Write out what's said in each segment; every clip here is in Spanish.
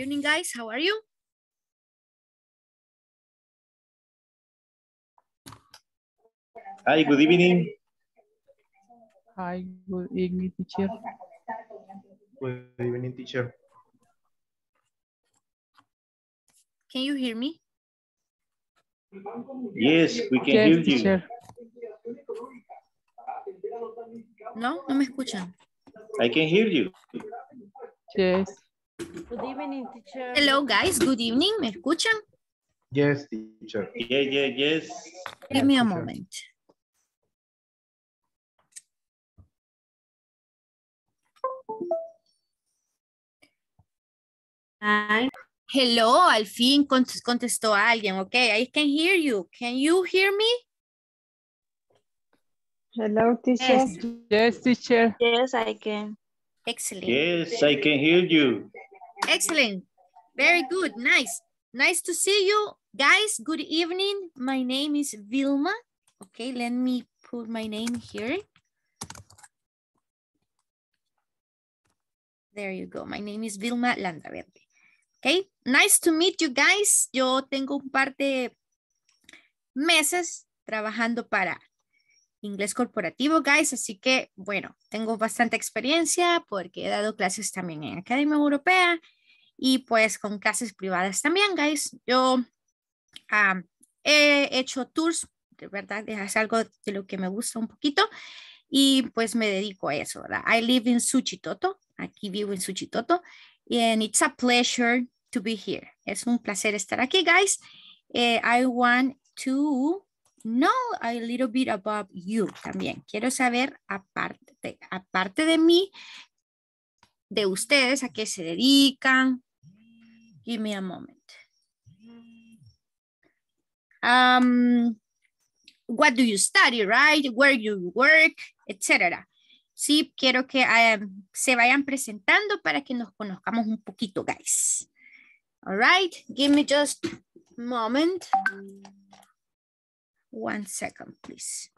evening, guys. How are you? Hi, good evening. Hi, good evening, teacher. Good evening, teacher. Can you hear me? Yes, we can hear you. Teacher. No, no me escuchan. I can hear you. Yes. Good evening, teacher. Hello, guys. Good evening. ¿Me escuchan? Yes, teacher. Yeah, yeah, yes. Give me a moment. Hello, al fin contestó a alguien. Okay, I can hear you. Can you hear me? Hello, teacher. Yes, yes, teacher. Yes, I can. Excellent. Yes, I can hear you. Excellent. Very good. Nice. Nice to see you. Guys, good evening. My name is Vilma. Okay, let me put my name here. There you go. My name is Vilma Landaverde. Okay, nice to meet you guys. Yo tengo un par de meses trabajando para Inglés Corporativo, guys. Así que, bueno, tengo bastante experiencia porque he dado clases también en Academia Europea y pues con clases privadas también, guys. Yo he hecho tours, de verdad, es algo de lo que me gusta un poquito y pues me dedico a eso, ¿verdad? I live in Suchitoto, aquí vivo en Suchitoto, and it's a pleasure to be here. Es un placer estar aquí, guys. I want to know a little bit about you también. Quiero saber, aparte de mí, de ustedes, a qué se dedican. Give me a moment. What do you study, right? Where you work, etc. Sí, quiero que se vayan presentando para que nos conozcamos un poquito, guys. All right, give me just a moment. One second, please.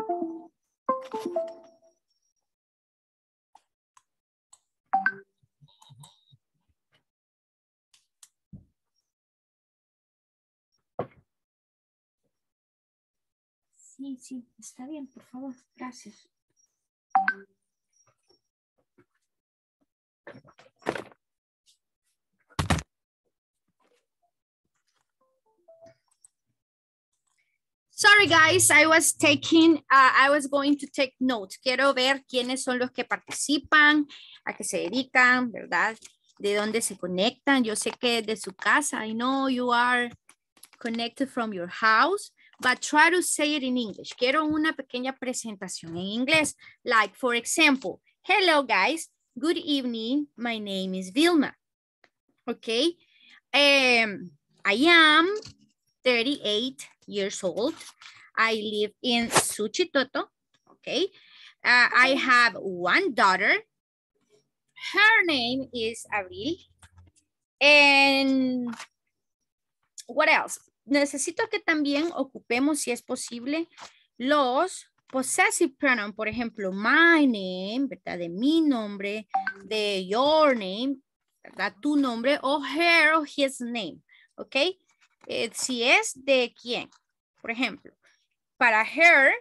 Sí, sí, está bien, por favor, gracias. Sorry, guys, I was going to take notes. Quiero ver quiénes son los que participan, a qué se dedican, ¿verdad? De dónde se conectan. Yo sé que de su casa. I know you are connected from your house, but try to say it in English. Quiero una pequeña presentación en inglés. Like, for example, hello, guys. Good evening. My name is Vilma. Okay. I am 38 years old. I live in Suchitoto. Okay. I have one daughter. Her name is Avril. And what else? Necesito que también ocupemos, si es posible, los possessive pronoun. Por ejemplo, my name, ¿verdad? De mi nombre, de your name, ¿verdad? Tu nombre, o her o his name. ¿Ok? Si es de quién, por ejemplo, para her,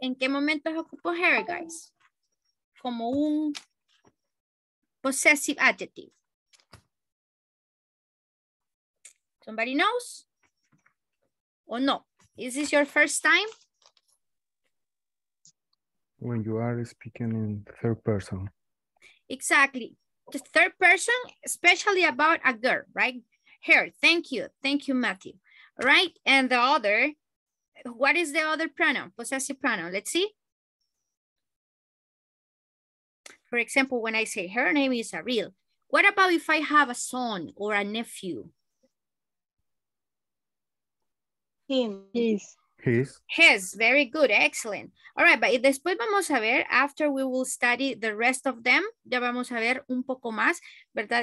¿en qué momentos ocupo her, guys? Como un possessive adjective. Somebody knows? ¿O no? Is this your first time? When you are speaking in third person. Exactly. The third person, especially about a girl, right? Here, thank you. Thank you, Matthew. All right, and the other, what is the other pronoun? Possessive pronoun, let's see. For example, when I say her name is Avril, what about if I have a son or a nephew? Him. His. His, very good, excellent. All right, but después vamos a ver, after we will study the rest of them, ya vamos a ver un poco más, ¿verdad?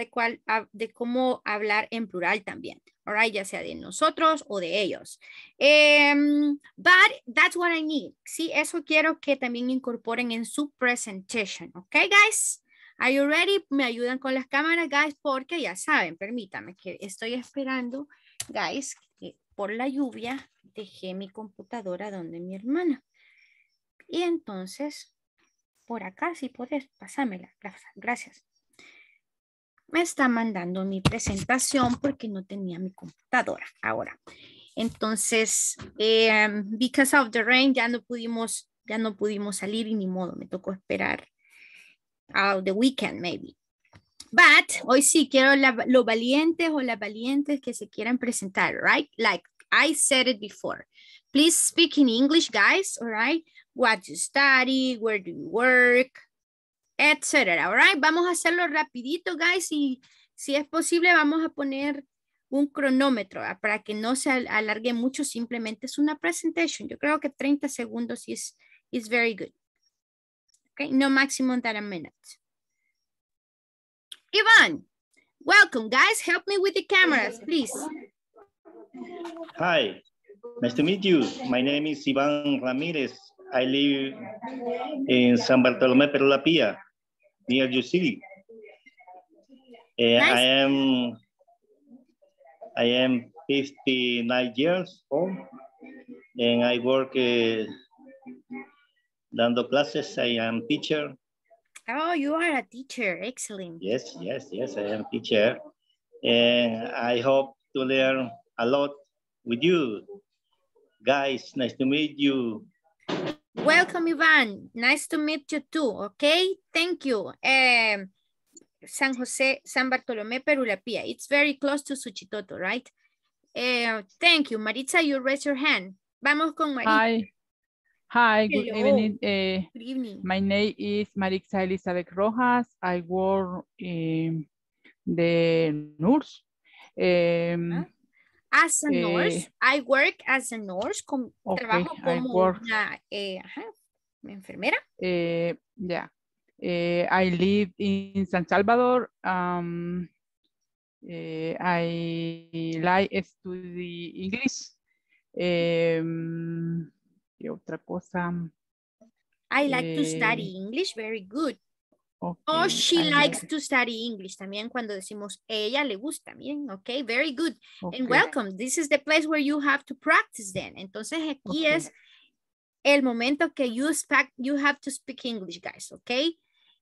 De cómo hablar en plural también. All right, ya sea de nosotros o de ellos. But that's what I need. Sí, eso quiero que también incorporen en su presentation. Okay, guys? Are you ready? Me ayudan con las cámaras, guys, porque ya saben, permítame que estoy esperando, guys, que por la lluvia dejé mi computadora donde mi hermana. Y entonces, por acá, si puedes, pásamela. Gracias. Me está mandando mi presentación porque no tenía mi computadora ahora. Entonces, because of the rain, ya no pudimos salir y ni modo, me tocó esperar the weekend maybe. But, hoy sí quiero los valientes o las valientes que se quieran presentar, right? Like I said it before. Please speak in English, guys, all right? What you study, where do you work, etc. All right? Vamos a hacerlo rapidito, guys, y si es posible vamos a poner un cronómetro para que no se alargue mucho, simplemente es una presentación. Yo creo que 30 segundos is very good. Okay, no maximum than a minute. Ivan, welcome, guys. Help me with the cameras, please. Hi, nice to meet you. My name is Ivan Ramirez. I live in San Bartolomé Perulapía, near your city. Nice. I am 59 years old, and I work dando classes. I am teacher. Oh, you are a teacher. Excellent. Yes, I am teacher. And I hope to learn a lot with you. Guys, nice to meet you. Welcome, Ivan. Nice to meet you too, okay? Thank you. San Jose, San Bartolomé, Perulapía. It's very close to Suchitoto, right? Thank you. Maritza, you raise your hand. Vamos con Maritza. Hi, good evening. Good evening. My name is Maritza Elizabeth Rojas. I work in the nurse. As a nurse, I work as a nurse. Okay, trabajo como una enfermera. Yeah. I live in San Salvador. I like study English. ¿Qué otra cosa? I like to study English, very good. Okay. Oh, she likes to study English. También cuando decimos ella le gusta, miren, okay, very good. Okay. And welcome. This is the place where you have to practice then. Entonces aquí es el momento que you have to speak English, guys, okay?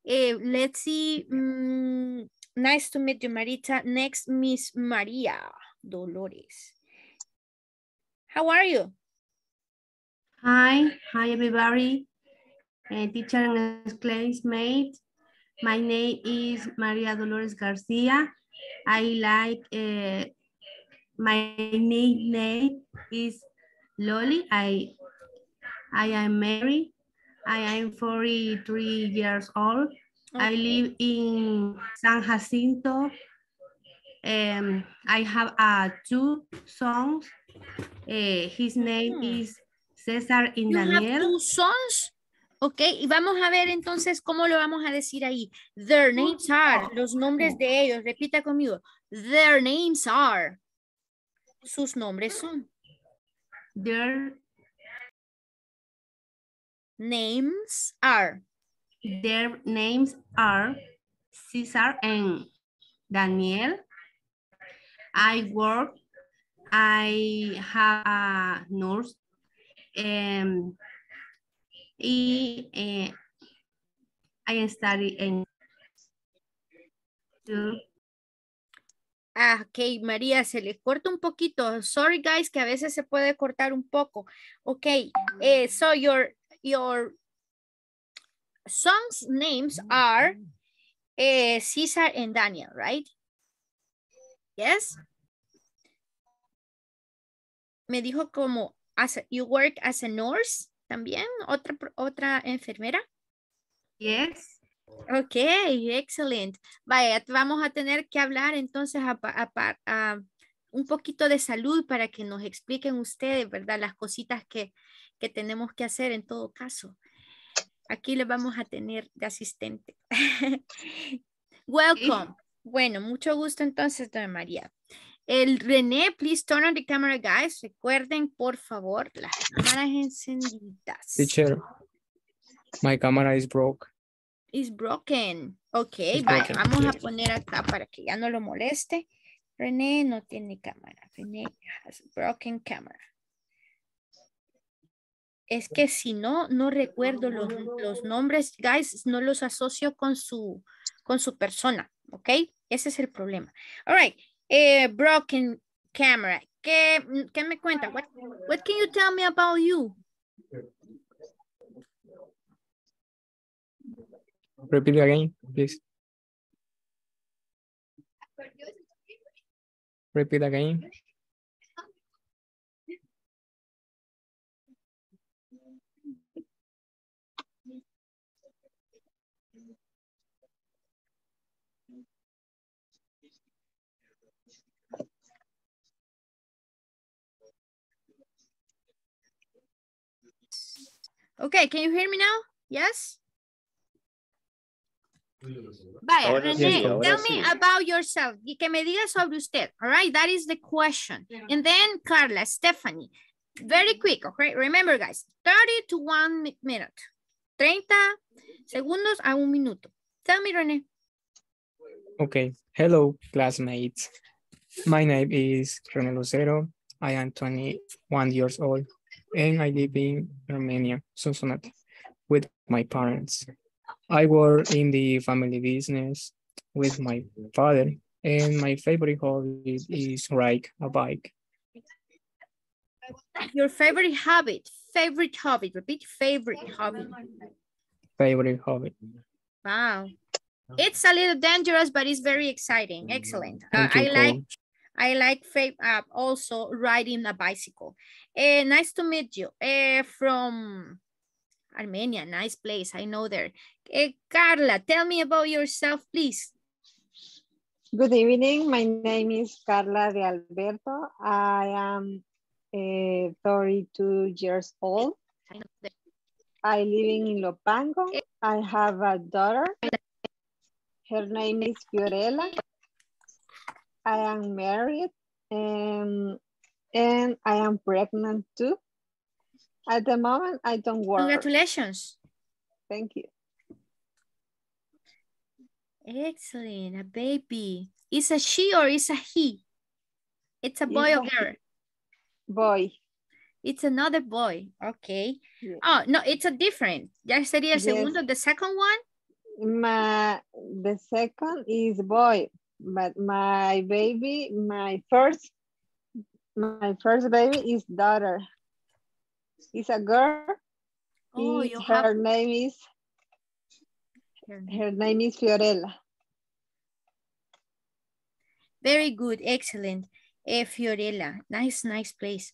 Let's see. Nice to meet you, Marita. Next, Miss Maria Dolores. How are you? Hi everybody, teacher and classmate. My name is Maria Dolores Garcia. I like, my name is Loli. I am married. I am 43 years old. Okay. I live in San Jacinto. I have two sons. His name is César y Daniel. Two sons. Ok, y vamos a ver entonces cómo lo vamos a decir ahí. Their names are, los nombres de ellos. Repita conmigo. Their names are. Sus nombres son. Their names are. Their names are César and Daniel. I work. I have a nurse. I study in. Ok, María, se les corta un poquito. Sorry, guys, que a veces se puede cortar un poco. Ok, so your songs names are César and Daniel, right? Yes. Me dijo como you work as a nurse, también, otra enfermera. Yes. Ok, excelente. Vaya, vamos a tener que hablar entonces un poquito de salud para que nos expliquen ustedes, ¿verdad? Las cositas que tenemos que hacer en todo caso. Aquí les vamos a tener de asistente. Welcome. Sí. Bueno, mucho gusto entonces, doña María. El René, please turn on the camera, guys. Recuerden, por favor, las cámaras encendidas. Teacher, my camera is broke. It's broken. Ok, it's vale, broken. Vamos a poner acá para que ya no lo moleste. René no tiene cámara. René has broken camera. Es que si no, no recuerdo los nombres, guys, no los asocio con su persona, ¿ok? Ese es el problema. All right, broken camera. ¿Qué me cuenta? What can you tell me about you? Repeat again, please. Repeat again. Okay, can you hear me now? Yes? Vaya, René, tell me about yourself. Y que me diga sobre usted. All right, that is the question. And then Carla, Stephanie. Very quick, okay? Remember, guys, 30 to 1 minute. 30 segundos a un minuto. Tell me, René. Okay. Hello, classmates. My name is René Lucero. I am 21 years old. And I live in Romania, Susanat, with my parents. I work in the family business with my father, and my favorite hobby is ride a bike. Your favorite hobby, repeat, favorite hobby. Favorite hobby. Wow. It's a little dangerous, but it's very exciting. Excellent. I like also riding a bicycle. Nice to meet you. From Armenia, nice place. I know there. Carla, tell me about yourself, please. Good evening. My name is Carla de Alberto. I am 32 years old. I live in Lopango. I have a daughter. Her name is Fiorella. I am married and I am pregnant too. At the moment, I don't work. Congratulations. Thank you. Excellent, a baby. Is a she or is a he? It's a boy or girl? Boy. It's another boy, okay. Yeah. Oh, no, it's a different. Ya sería el segundo, the second one? The second is boy. But my first baby is daughter. It's a girl. Oh, her name is Fiorella. Very good, excellent. Fiorella, nice place.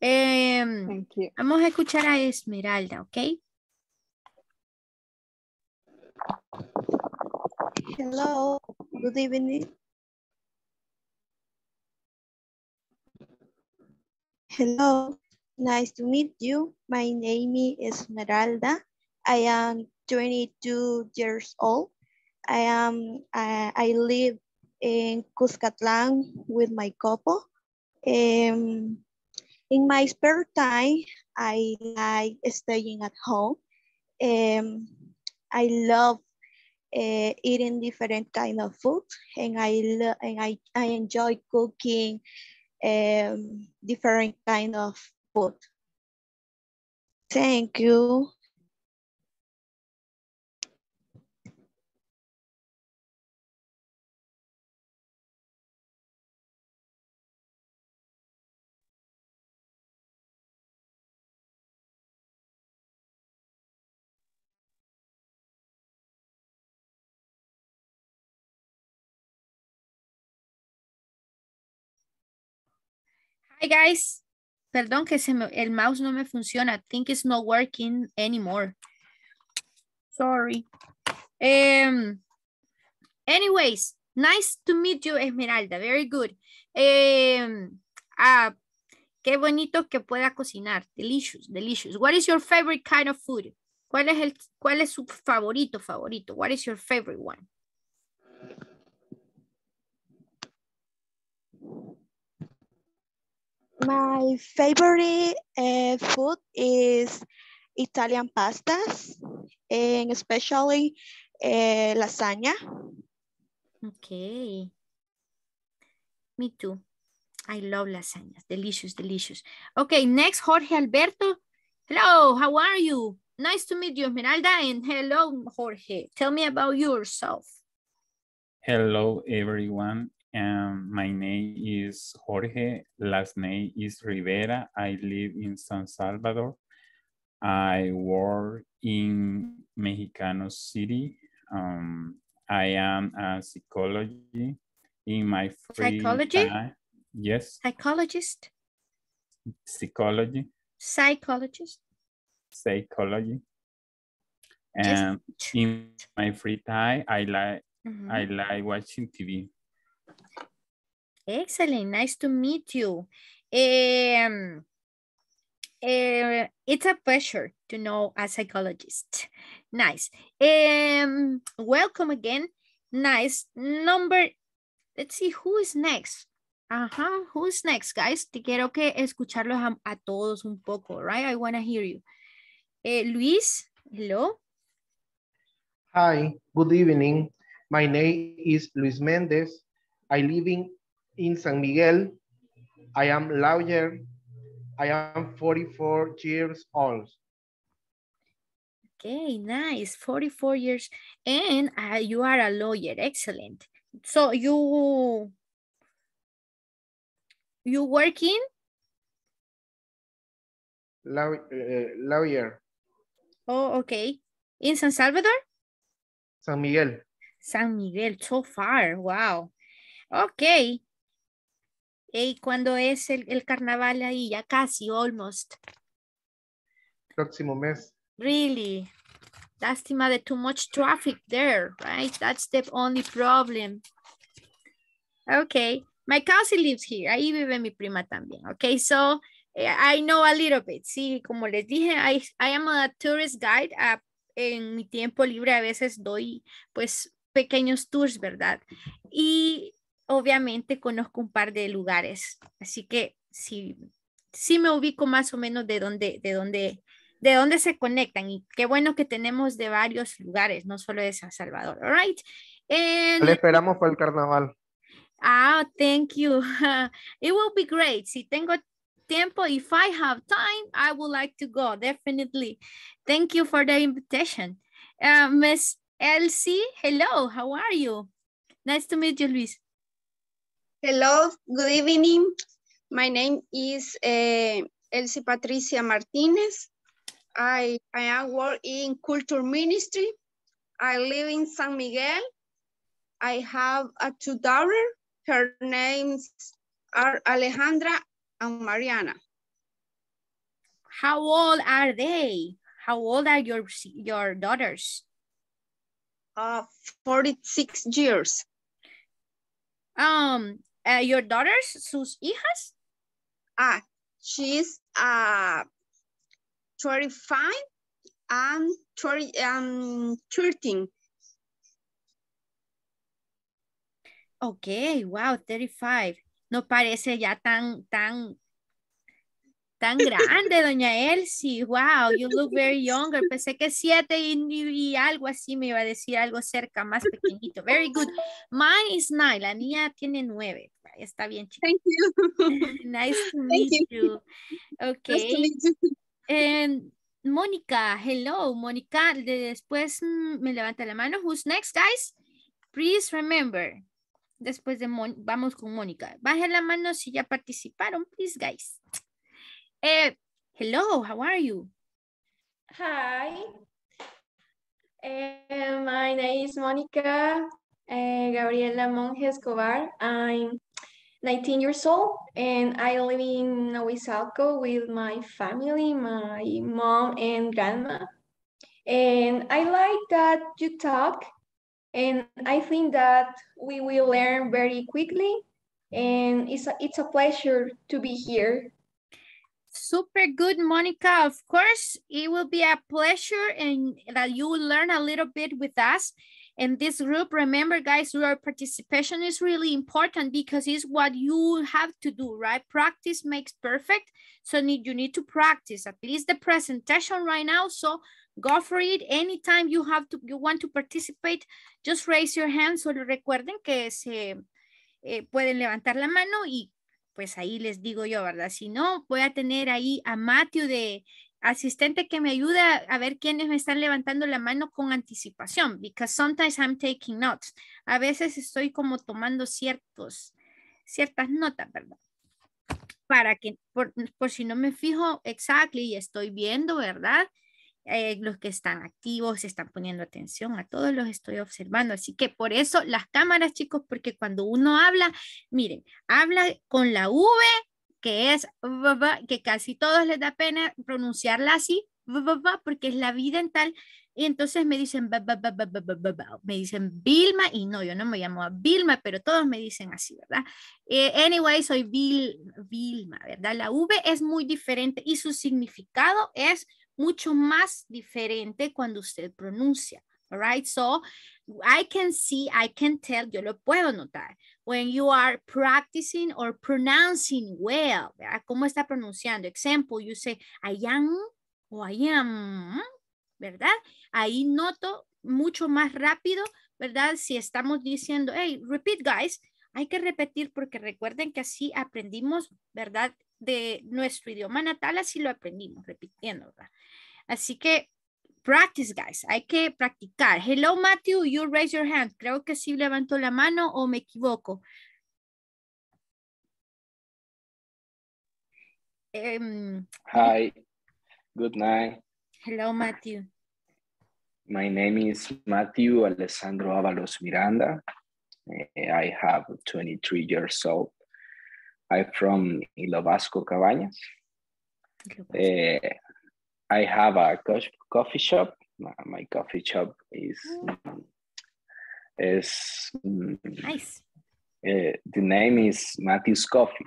Thank you. Vamos a escuchar a Esmeralda, okay? Hello, good evening. Hello, nice to meet you. My name is Esmeralda. I am 22 years old. I live in Cuscatlán with my couple. In my spare time, I like staying at home. I love eating different kind of food, and I enjoy cooking different kind of food. Thank you. Hi guys, perdón que el mouse no me funciona. I think it's not working anymore. Sorry. Anyways, nice to meet you, Esmeralda. Very good. Qué bonito que pueda cocinar. Delicious. What is your favorite kind of food? ¿Cuál es su favorito? What is your favorite one? My favorite food is Italian pastas, and especially Lasagna. Okay. Me too. I love lasagnas. Delicious, delicious. Okay, next, Jorge Alberto. Hello, how are you? Nice to meet you, Esmeralda. And hello, Jorge. Tell me about yourself. Hello, everyone. My name is Jorge. Last name is Rivera. I live in San Salvador. I work in Mexicano City. I am a psychologist in my free time. Yes. Psychologist. Psychology. Psychologist. Psychology. And yes. In my free time, I like I like watching TV. Excellent. Nice to meet you. It's a pleasure to know a psychologist. Nice. Welcome again. Nice. Number, let's see who is next. Ajá, who's next, guys? Te quiero que escucharlos a todos un poco, right? I want to hear you. Luis, hello. Hi, good evening. My name is Luis Méndez. I live in San Miguel. I am a lawyer. I am 44 years old. Okay, nice, 44 years. And you are a lawyer, excellent. So you... You working? Lawyer. Oh, okay. In San Salvador? San Miguel. San Miguel, so far. Wow. Okay. ¿Y cuándo es el carnaval ahí? Ya casi, almost. Próximo mes. Really? Lástima de too much traffic there, right? That's the only problem. Okay. My cousin lives here. Ahí vive mi prima también. Okay, so I know a little bit. Sí, como les dije, I am a tourist guide. En mi tiempo libre a veces doy, pues, pequeños tours, ¿verdad? Y obviamente conozco un par de lugares. Así que sí, sí me ubico más o menos de dónde se conectan. Y qué bueno que tenemos de varios lugares, no solo de San Salvador. All right. Le esperamos para el carnaval. Ah, oh, thank you. It will be great. Si tengo tiempo, if I have time, I would like to go, definitely. Thank you for the invitation. Miss Elsie, hello, how are you? Nice to meet you, Luis. Hello, good evening. My name is Elsie Patricia Martinez. I am working in Culture Ministry. I live in San Miguel. I have two daughters. Her names are Alejandra and Mariana. How old are they? How old are your daughters? 46 years. Your daughters, sus hijas? She's 25 and 13. Okay, wow, 35. No parece ya tan grande, doña Elsie. Wow, you look very younger. Pensé que 7 y algo así me iba a decir, algo cerca, más pequeñito. Very good. Mine is 9. La niña tiene 9. Está bien, chica. Thank you. Nice to meet you. Okay. Nice to meet you. Mónica, hello. Mónica, después me levanta la mano. Who's next, guys? Please remember. Después de vamos con Mónica. Bajen la mano si ya participaron, please, guys. Hello, how are you? Hi. My name is Monica Gabriela Monge Escobar. I'm 19 years old and I live in Nahuizalco with my family, my mom and grandma. And I like that you talk. And I think that we will learn very quickly. And it's a pleasure to be here. Super good, Monica. Of course, it will be a pleasure and that you will learn a little bit with us. in this group. Remember, guys, your participation is really important because it's what you have to do, right? Practice makes perfect. So you need to practice at least the presentation right now. So go for it. Anytime you have to, you want to participate, just raise your hand. Solo recuerden que se pueden levantar la mano y pues ahí les digo yo, ¿verdad? Si no, voy a tener ahí a Matthew de asistente que me ayuda a ver quiénes me están levantando la mano con anticipación, because sometimes I'm taking notes. A veces estoy como tomando ciertas notas, ¿verdad? Para que, por si no me fijo, exactly, y estoy viendo, ¿verdad? Los que están activos, están poniendo atención, a todos los estoy observando. Así que por eso las cámaras, chicos, porque cuando uno habla, miren, habla con la V, que es que casi todos les da pena pronunciarla así, porque es la vida en tal, y entonces me dicen, me dicen Vilma, y no, yo no me llamo Vilma, pero todos me dicen así, ¿verdad? Anyway, soy Vilma, ¿verdad? La V es muy diferente y su significado es mucho más diferente cuando usted pronuncia, all right? So, I can see, I can tell, yo lo puedo notar. When you are practicing or pronouncing well, ¿verdad? ¿Cómo está pronunciando? Example, you say, I am o I am, ¿verdad? Ahí noto mucho más rápido, ¿verdad? Si estamos diciendo, hey, repeat, guys, hay que repetir porque recuerden que así aprendimos, ¿verdad? De nuestro idioma natal, así lo aprendimos, repitiendo, ¿verdad? Así que, practice, guys. Hay que practicar. Hello, Matthew, you raise your hand. Creo que sí levantó la mano o me equivoco. Hi. Good night. Hello, Matthew. My name is Matthew Alessandro Avalos Miranda. I have 23 years old. I'm from Ilobasco, Cabañas. I have a coffee shop. My coffee shop is nice. The name is Matthew's Coffee.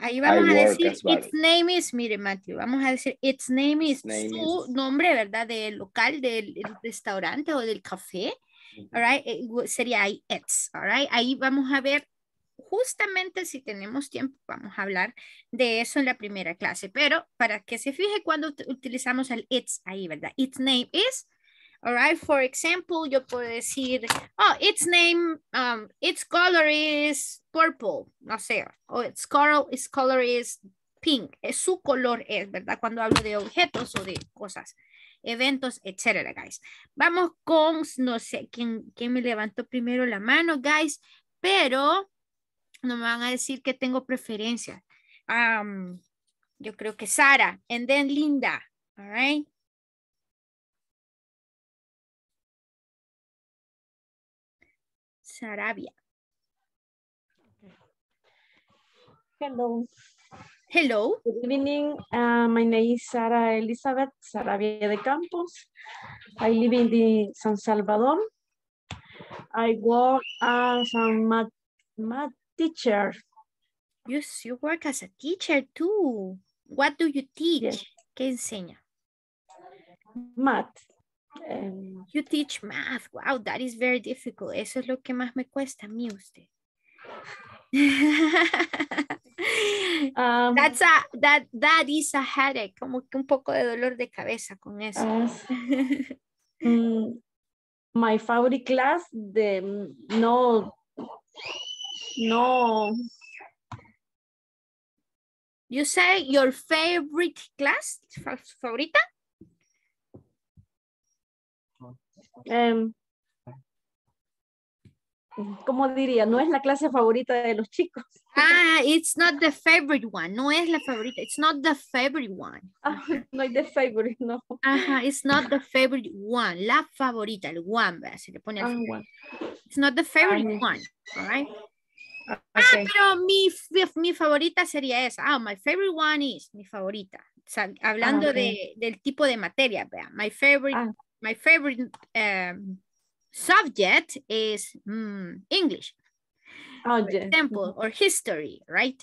Ahí vamos a decir, its name is, mire, Matthew, vamos a decir, its name is su nombre, ¿verdad? Del local, del restaurante o del café. All right? Sería ahí, its. All right? Ahí vamos a ver. Justamente si tenemos tiempo vamos a hablar de eso en la primera clase, pero para que se fije cuando utilizamos el it's ahí, ¿verdad? Its name is, all right, for example, yo puedo decir, oh, its name, its color is purple, no sé, o its color is pink, su color es, ¿verdad? Cuando hablo de objetos o de cosas, eventos, etcétera, guys. Vamos con, no sé, ¿quién me levantó primero la mano, guys? Pero no me van a decir que tengo preferencia. Yo creo que Sara, and then Linda, all right? Sarabia. Hello. Hello. Good evening. My name is Sara Elizabeth Sarabia de Campos. I live in the San Salvador. I work as a math teacher. Yes, you work as a teacher too. What do you teach? Yes. ¿Qué enseña? Math. You teach math. Wow, that is very difficult. Eso es lo que más me cuesta a mí, usted. That is a headache. Como que un poco de dolor de cabeza con eso. My favorite class, No. You say your favorite class? ¿Favorita? ¿Cómo diría? No es la clase favorita de los chicos. Ah, it's not the favorite one. No es la favorita. It's not the favorite one. No es the favorite, no. Ajá, it's not the favorite one. La favorita, el one, ¿verdad? Se le pone el one. It's not the favorite one, all right? Okay. Ah, pero mi favorita sería esa. Ah, my favorite one is, mi favorita. O sea, hablando del tipo de materia, vea. My favorite subject is English. For example, or history, right?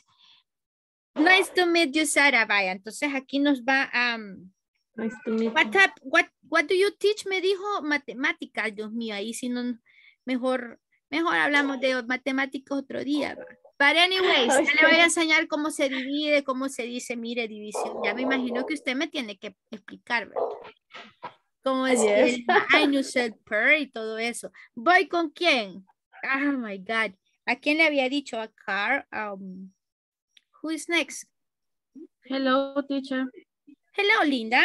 Nice to meet you, Sarah. Vaya, entonces aquí nos va Nice to meet you. What do you teach? Me dijo matemáticas, Dios mío, ahí si no, mejor hablamos de matemáticas otro día. But anyways, okay. Ya le voy a enseñar cómo se divide, cómo se dice, mire, división. Ya me imagino que usted me tiene que explicar, ¿verdad? Cómo es el minus, el per y todo eso. ¿Voy con quién? Oh my God. ¿A quién le había dicho? A Carl. Who is next? Hello, teacher. Hello, Linda.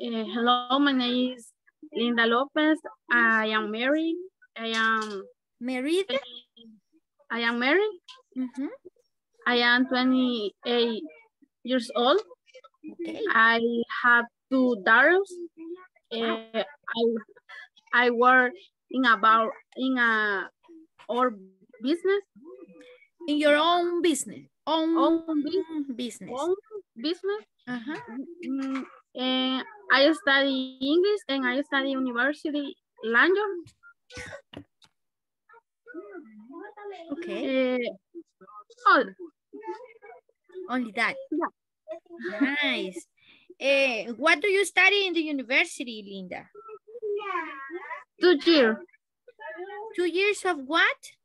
Hello, my name is Linda Lopez. I am married. I am married. Mm-hmm. I am 28 years old. Okay. I have 2 daughters. Wow. I work in a or business. In your own business. Own business. Uh-huh. And I study English and I study university London. Okay. All. Only that. Yeah. Nice. What do you study in the university, Linda? 2 years. 2 years of what?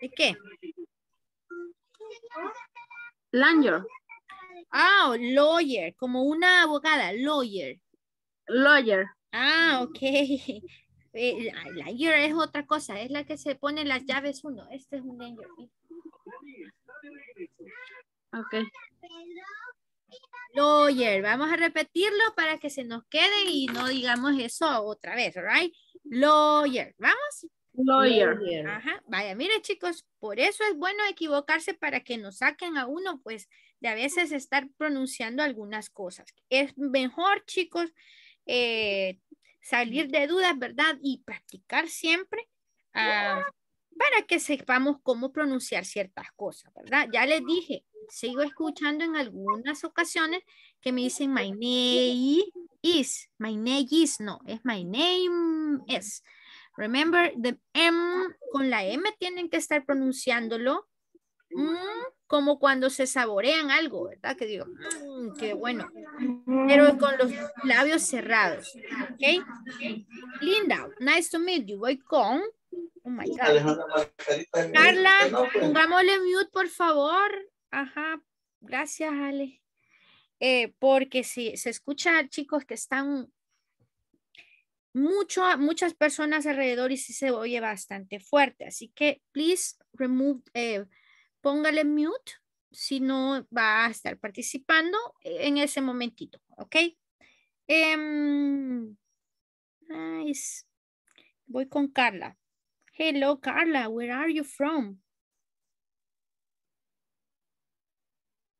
¿De qué? Lawyer. Oh, lawyer, como una abogada, lawyer. Lawyer. Ah, ok. Lawyer es otra cosa, es la que se pone las llaves uno. Este es un lawyer. Ok. Lawyer, vamos a repetirlo para que se nos quede y no digamos eso otra vez, right? Lawyer, ¿vamos? Lawyer. Ajá, vaya, mire chicos, por eso es bueno equivocarse para que nos saquen a uno, pues, de a veces estar pronunciando algunas cosas. Es mejor, chicos, salir de dudas, ¿verdad? Y practicar siempre para que sepamos cómo pronunciar ciertas cosas, ¿verdad? Ya les dije, sigo escuchando en algunas ocasiones que me dicen my name is, no, es my name is. Remember, the M con la M tienen que estar pronunciándolo como cuando se saborean algo, ¿verdad? Que digo, qué bueno. Pero con los labios cerrados, ¿ok? Linda, nice to meet you. Voy con... Oh my God. Carla, pongámosle mute, por favor. Ajá, gracias, Ale. Porque si se escucha, chicos, que están... muchas personas alrededor y sí se oye bastante fuerte. Así que, please, remove, póngale mute si no va a estar participando en ese momentito, ¿ok? Nice. Voy con Carla. Hello, Carla. Where are you from?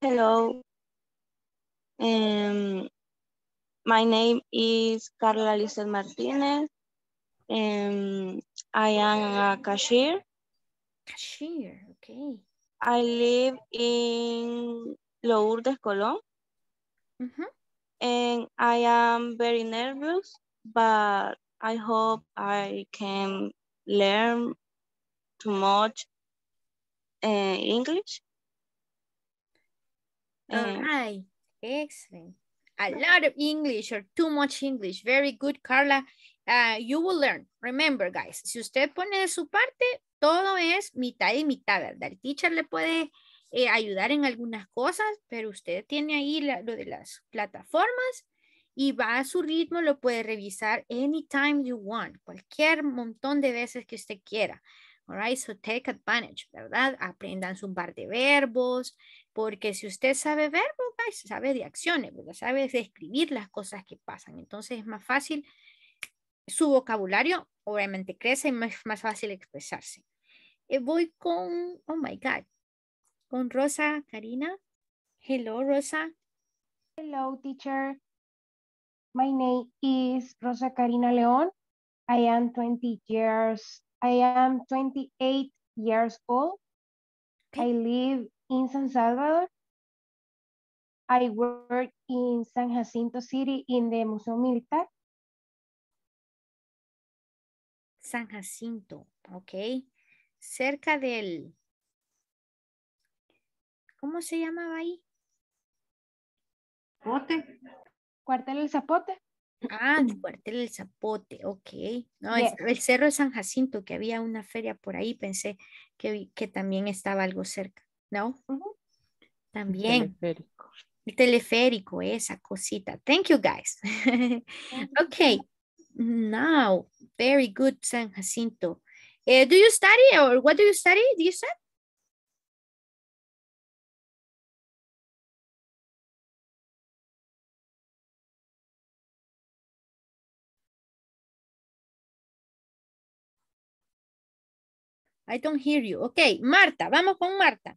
Hello. My name is Carla Elizabeth Martinez. I am a cashier. Cashier, okay. I live in Lourdes, Colón. Mm-hmm. And I am very nervous, but I hope I can learn too much English. All right, excellent. A lot of English or too much English. Very good, Carla. You will learn. Remember, guys, si usted pone de su parte, todo es mitad y mitad, ¿verdad? El teacher le puede ayudar en algunas cosas, pero usted tiene ahí lo de las plataformas y va a su ritmo, lo puede revisar anytime you want, cualquier montón de veces que usted quiera. All right, so take advantage, ¿verdad? Aprendan un par de verbos, porque si usted sabe verbos, guys, sabe de acciones, ¿verdad? Sabe describir las cosas que pasan. Entonces es más fácil, su vocabulario obviamente crece y es más fácil expresarse. Voy con, oh my God, con Rosa Karina. Hello, Rosa. Hello, teacher. My name is Rosa Karina León. I am 28 years old. I live in San Salvador. I work in San Jacinto City in the Museo Militar. San Jacinto, ok. Cerca del... ¿Cómo se llamaba ahí? Zapote. Cuartel del Zapote. Ah, el Cuartel del Zapote, ok. No, yes. El Cerro de San Jacinto, que había una feria por ahí, pensé que también estaba algo cerca, ¿no? Uh-huh. También. El teleférico. El teleférico, esa cosita. Thank you, guys. Ok, now, very good, San Jacinto. Do you study or what do you study? Do you say? I don't hear you. Okay, Marta, vamos con Marta.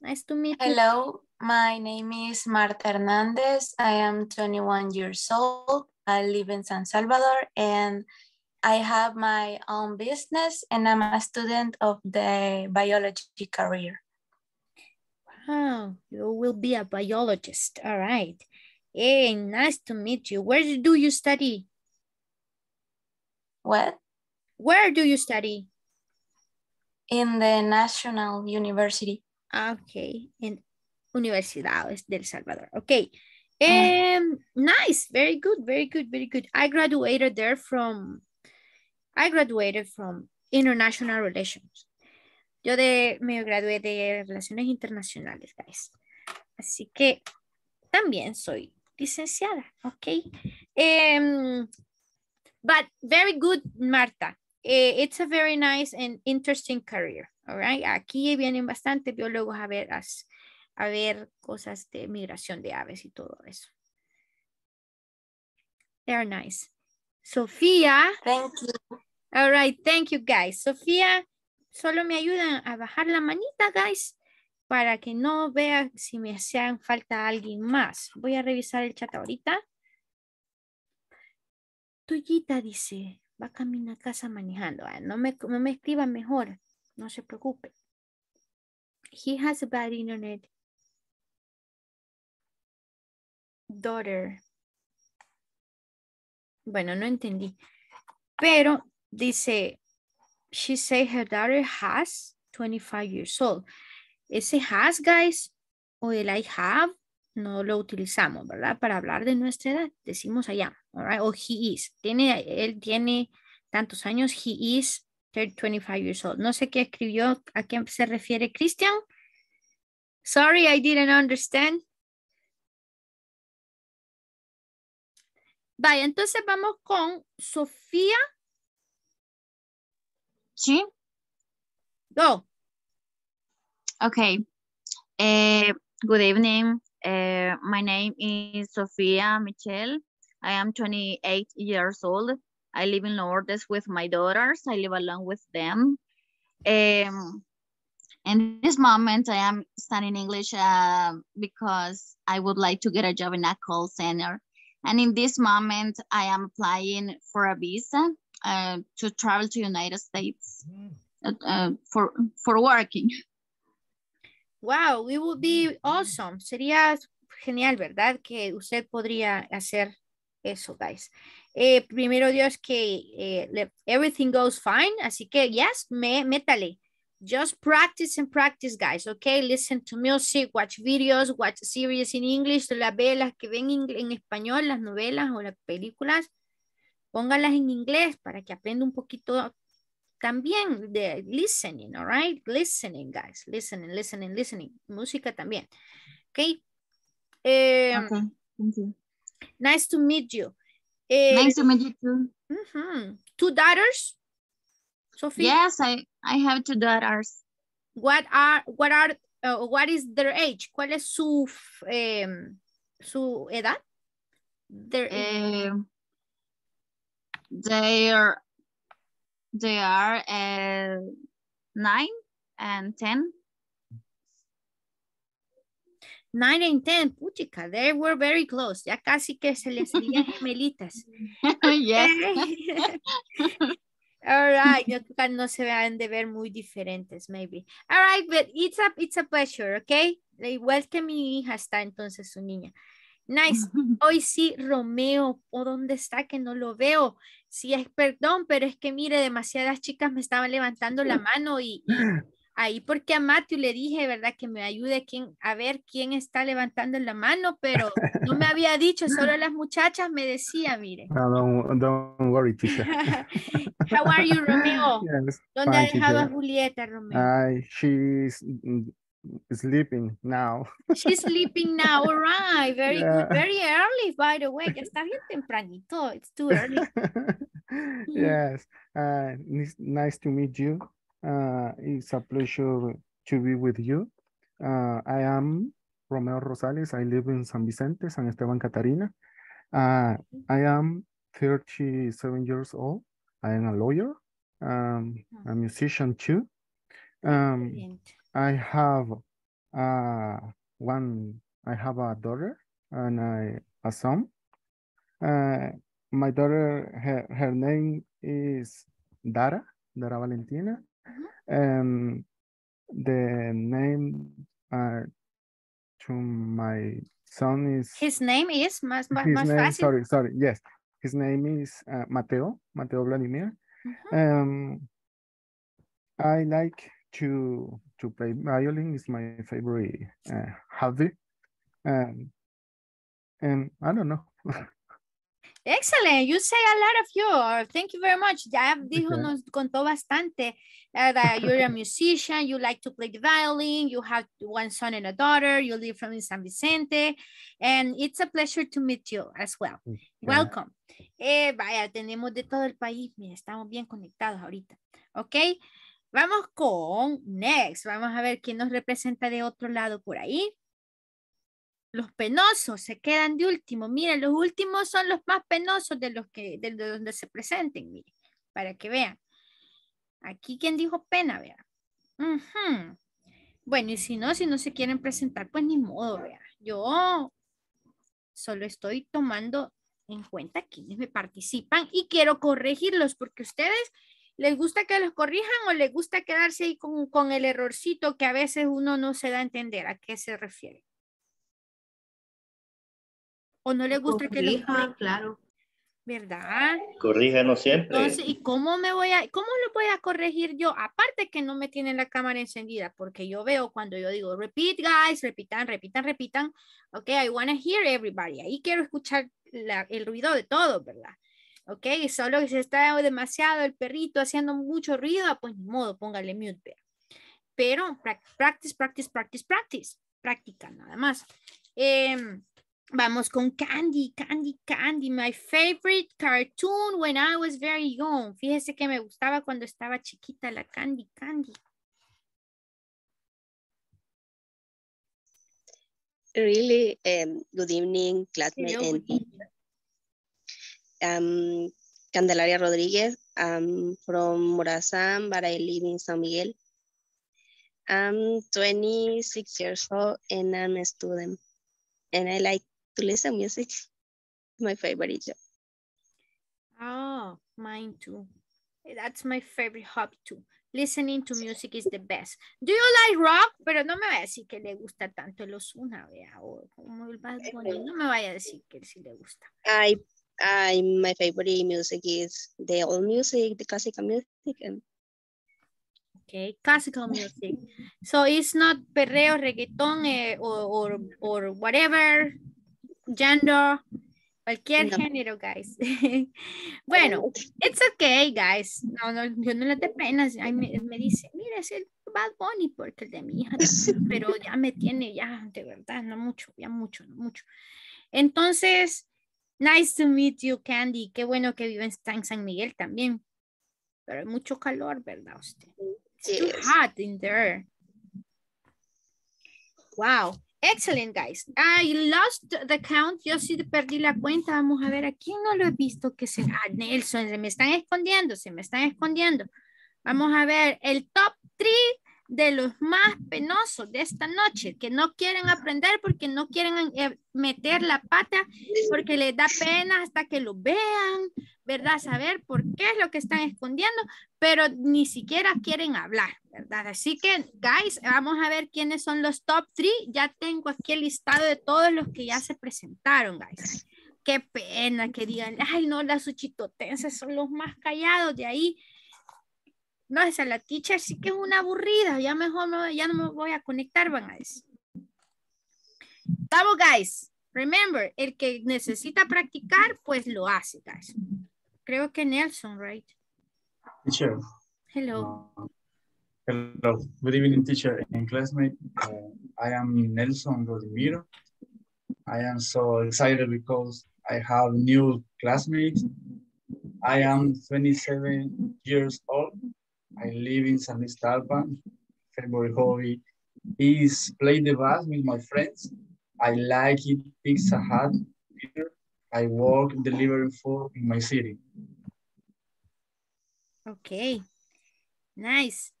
Nice to meet you. Hello, my name is Marta Hernandez. I am 21 years old. I live in San Salvador and I have my own business and I'm a student of the biology career. Wow, you will be a biologist. All right. Hey, nice to meet you. Where do you study? What? Where do you study? In the National University. Okay, in Universidad del Salvador. Okay, nice, very good, very good, very good. I graduated from International Relations. Me gradué de Relaciones Internacionales, guys. Así que también soy licenciada, okay. But very good, Marta. It's a very nice and interesting career, all right? Aquí vienen bastante biólogos a ver cosas de migración de aves y todo eso. They are nice. Sofía. Thank you. All right, thank you, guys. Sofía, solo me ayudan a bajar la manita, guys, para que no vea si me hacían falta alguien más. Voy a revisar el chat ahorita. Tuyita dice, va a caminar a casa manejando. No me escriba mejor. No se preocupe. He has a bad internet. Daughter. Bueno, no entendí. Pero dice, she said her daughter has 25 years old. Ese has, guys, o el I have, no lo utilizamos, ¿verdad? Para hablar de nuestra edad, decimos allá. All right, o he is. Él tiene tantos años. He is 25 years old. No sé qué escribió. ¿A qué se refiere Christian? Sorry, I didn't understand. Vaya, entonces vamos con Sofía. Sí. Go. Okay. Good evening. My name is Sofía Michelle. I am 28 years old. I live in Lourdes with my daughters. I live along with them. In this moment, I am studying English because I would like to get a job in a call center. And in this moment, I am applying for a visa to travel to United States for working. Wow, it would be awesome. Sería genial, ¿verdad? Que usted podría hacer eso, guys. Primero Dios que everything goes fine. Así que, yes, métale. Just practice and practice, guys, okay? Listen to music, watch videos, watch series in English, las velas que ven en español, las novelas o las películas, póngalas en inglés para que aprenda un poquito también de listening, all right? Listening, guys, listening. Música también, okay? Okay, thank you. Nice to meet you. Nice to meet you too. Mm-hmm. Two daughters, Sophie? Yes, I have two daughters. What is their age? ¿Cuál es su edad? They are 9 and 10. 9 and 10, puchica, they were very close. Ya casi que se les veían gemelitas. Yes. All right, no se van de ver muy diferentes, maybe. All right, but it's a pleasure, okay? Igual que mi hija está entonces su niña. Nice. Hoy sí, Romeo, ¿o dónde está que no lo veo? Sí, perdón, pero es que mire, demasiadas chicas me estaban levantando la mano y Ahí porque a Matthew le dije, ¿verdad? Que me ayude a ver quién está levantando la mano, pero no me había dicho, solo las muchachas me decían, mire. No, don't worry, teacher. How are you, Romeo? Yes, ¿dónde ha dejado a Julieta, Romeo? She's sleeping now. She's sleeping now, all right. Very good, very early, by the way. Está bien tempranito, it's too early. Yes, nice to meet you. It's a pleasure to be with you. I am Romeo Rosales. I live in San Vicente, San Esteban, Catarina. I am 37 years old. I am a lawyer, a musician too. I have a daughter and a son. My daughter, her name is Dara Valentina. And the name to my son is... His name is? Sorry, yes. His name is Mateo Vladimir. I like to play violin. It's my favorite hobby. And I don't know. Excellent, you say a lot of you. Thank you very much. Ya dijo, nos contó bastante. That you're a musician, you like to play the violin, you have one son and a daughter, you live from San Vicente, and it's a pleasure to meet you as well. Okay. Welcome. Vaya, tenemos de todo el país, mira, estamos bien conectados ahorita. Ok, vamos con next. Vamos a ver quién nos representa de otro lado por ahí. Los penosos se quedan de último. Miren, los últimos son los más penosos de los que de donde se presenten. Miren, para que vean. Aquí quien dijo pena, vean. Bueno, y si no se quieren presentar, pues ni modo, vean. Yo solo estoy tomando en cuenta quienes me participan y quiero corregirlos porque ustedes les gusta que los corrijan o les gusta quedarse ahí con el errorcito que a veces uno no se da a entender a qué se refiere. ¿O no le gusta que le corrijan? Claro. ¿Verdad? Corríjanos siempre. Entonces, ¿y cómo lo voy a corregir yo? Aparte que no me tienen la cámara encendida, porque yo veo cuando yo digo, repeat guys, repitan. Ok, I want to hear everybody. Ahí quiero escuchar el ruido de todo, ¿verdad? Ok, solo que se está demasiado el perrito haciendo mucho ruido, pues ni modo, póngale mute, ¿verdad? Pero practice. Práctica, nada más. Vamos con Candy, my favorite cartoon when I was very young. Fíjese que me gustaba cuando estaba chiquita la Candy. Really, good evening, classmate. Hello, Candelaria Rodríguez, I'm from Morazán, but I live in San Miguel. I'm 26 years old and I'm a student. And I like to listen music. My favorite job. Oh, mine too. That's my favorite hobby too. Listening to music is the best. Do you like rock? Pero no me vaya a decir que le gusta tanto el Ozuna, vea, o como el Bad Bunny. No me vaya a decir que sí le gusta. My favorite music is the old music, the classical music. And... Okay, classical music. So it's not perreo, reggaeton, or whatever gender, cualquier género, guys. Bueno, it's okay, guys. No, yo no les dé pena. Me dice, mira, es el Bad Bunny porque el de mi hija, pero ya me tiene, ya, de verdad, no mucho. Entonces, nice to meet you, Candy. Qué bueno que vive en San Miguel también. Pero hay mucho calor, ¿verdad, usted? It's too hot in there. Wow, excellent guys. I lost the count. Yo sí perdí la cuenta. Vamos a ver a quién no lo he visto que se... Ah, Nelson, se me están escondiendo. Vamos a ver el top 3 de los más penosos de esta noche, que no quieren aprender porque no quieren meter la pata, porque les da pena hasta que lo vean, ¿verdad? Saber por qué es lo que están escondiendo, pero ni siquiera quieren hablar, ¿verdad? Así que, guys, vamos a ver quiénes son los top 3. Ya tengo aquí el listado de todos los que ya se presentaron, guys. Qué pena que digan, ay, no, las suchitotenses son los más callados de ahí. No, esa la teacher sí que es una aburrida. Ya mejor no, ya no me voy a conectar, van a decir. Vamos, guys. Remember, el que necesita practicar, pues lo hace, guys. Creo que Nelson, right? Teacher. Hello. Hello. Good evening, teacher and classmate. I am Nelson Rodimiro. I am so excited because I have new classmates. I am 27 years old. I live in San Estalpa. Favorite hobby is play the bass with my friends. I like it, Pizza Hut. I work delivering food in my city. Okay, nice.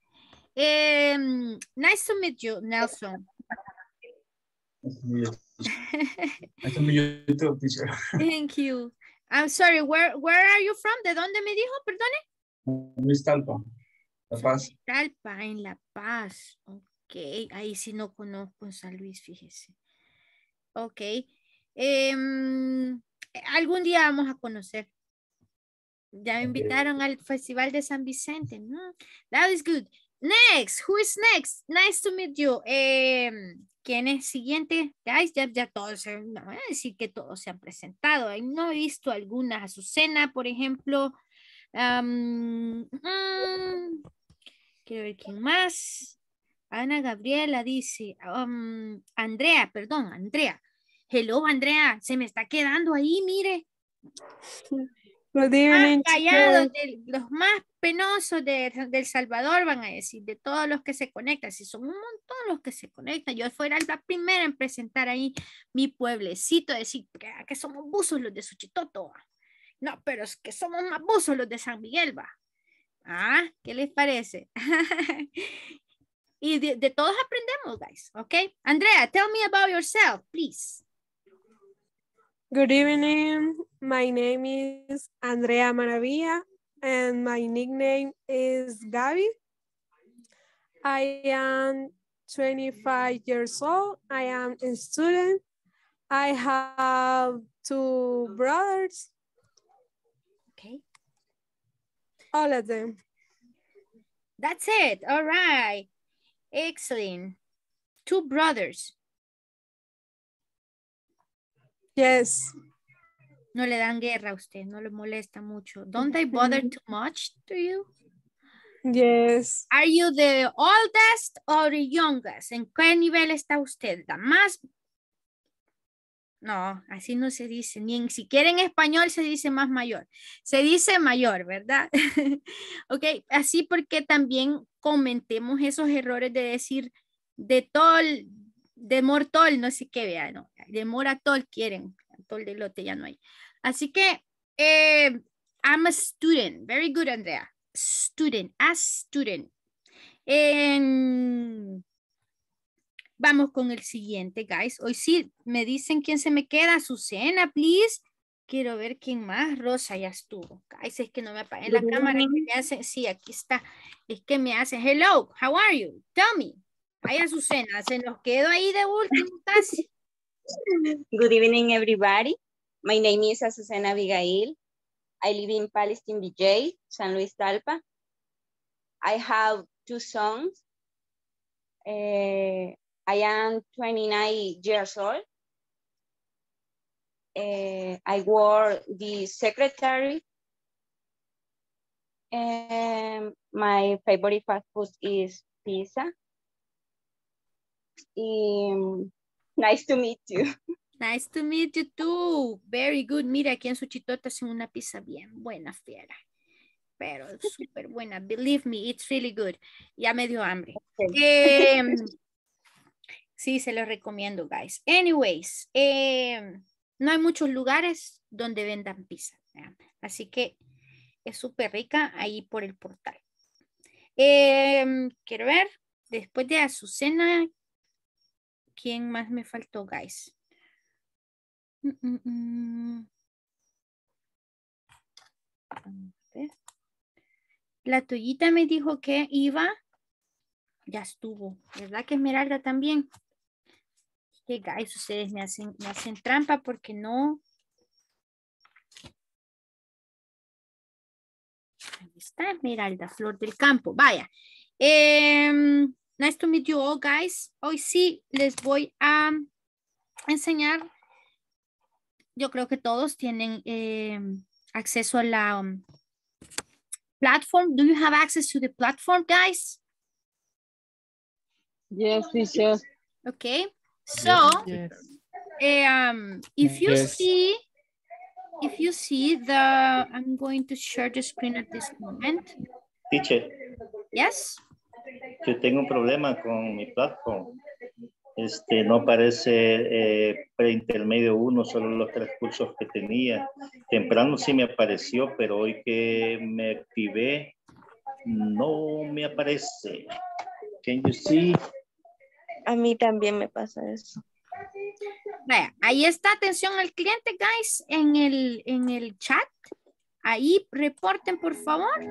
Nice to meet you, Nelson. Nice to meet you too, teacher. Thank you. I'm sorry, where are you from? ¿De dónde me dijo? Perdone. Luis Talpa, La Paz. Talpa, en La Paz. Ok, ahí sí no conozco San Luis, fíjese. Ok. Algún día vamos a conocer. Ya me invitaron al Festival de San Vicente. No, that is good. Next, who is next? Nice to meet you. ¿Quién es siguiente? Guys, ya todos, no voy a decir que todos se han presentado. No he visto algunas. Azucena, por ejemplo. Quiero ver quién más. Ana Gabriela dice. Andrea, perdón, Andrea. Hello, Andrea. Se me está quedando ahí, mire. Los más callados, los más penosos de El Salvador, van a decir, de todos los que se conectan. Si son un montón los que se conectan. Yo fuera la primera en presentar ahí mi pueblecito, decir que somos buzos los de Suchitoto. No, pero es que somos más buzos los de San Miguel, va. Ah, ¿qué les parece? Y de todos aprendemos, guys, ¿ok? Andrea, tell me about yourself, please. Good evening. My name is Andrea Maravilla, and my nickname is Gaby. I am 25 years old. I am a student. I have two brothers. Okay. All of them. That's it. All right. Excellent. Two brothers. Yes. No le dan guerra a usted, no le molesta mucho. Don't they bother too much to you? Yes. Are you the oldest or the youngest? ¿En qué nivel está usted? ¿La más? No, así no se dice. Ni siquiera en español se dice más mayor. Se dice mayor, ¿verdad? Ok, así porque también comentemos esos errores de decir de tol, de mortol, no sé qué, vea, no. De moratol quieren. Todo el lote ya no hay. Así que, I'm a student. Very good, Andrea. Student, a student. Vamos con el siguiente, guys. Hoy sí, me dicen quién se me queda. Susana, please. Quiero ver quién más. Rosa ya estuvo. Guys, es que no me apaguen la cámara. Y me hacen, sí, aquí está. Es que me hacen, hello, how are you? Tell me. Ay, Azucena, se nos quedó ahí de último casi. Good evening, everybody. My name is Azucena Abigail. I live in Palestine BJ, San Luis Talpa. I have two sons. I am 29 years old. I work the secretary. My favorite fast food is pizza. Nice to meet you. Nice to meet you too. Very good. Mira, aquí en Suchitoto hacen una pizza bien buena, fiera. Pero súper buena. Believe me, it's really good. Ya me dio hambre. Okay. Sí, se los recomiendo, guys. Anyways, no hay muchos lugares donde vendan pizza, ¿verdad? Así que es súper rica ahí por el portal. Quiero ver, después de Azucena, ¿quién más me faltó, guys? La Toyita me dijo que iba. Ya estuvo. ¿Verdad que Esmeralda también? Que, guys, ustedes me hacen trampa porque no. está Esmeralda, Flor del Campo. Vaya. Nice to meet you all, guys. Hoy sí les voy a enseñar. Yo creo que todos tienen acceso a la platform. Do you have access to the platform, guys? Yes, teacher. Okay. So, yes. If you see the, I'm going to share the screen at this moment. Teacher. Yes. Yo tengo un problema con mi platform. No parece preintermedio 1, solo los 3 cursos que tenía. Temprano sí me apareció, pero hoy que me activé, no me aparece. Can you see? A mí también me pasa eso. Vaya, ahí está, atención al cliente, guys, en el chat. Ahí reporten, por favor.